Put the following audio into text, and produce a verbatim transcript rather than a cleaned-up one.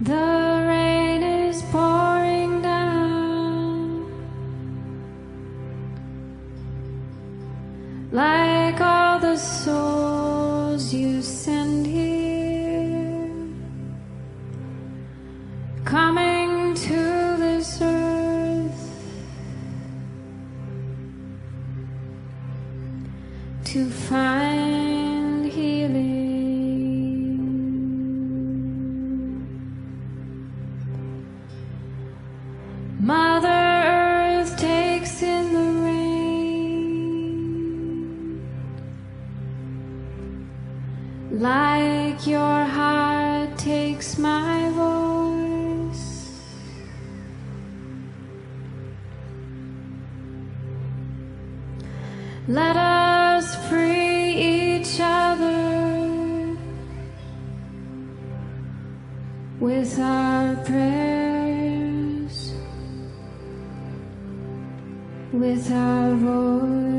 The rain is pouring down like all the souls you send here, coming to this earth to find healing. Mother Earth takes in the rain, like your heart takes my voice. Let us free each other with our prayers, with our voice.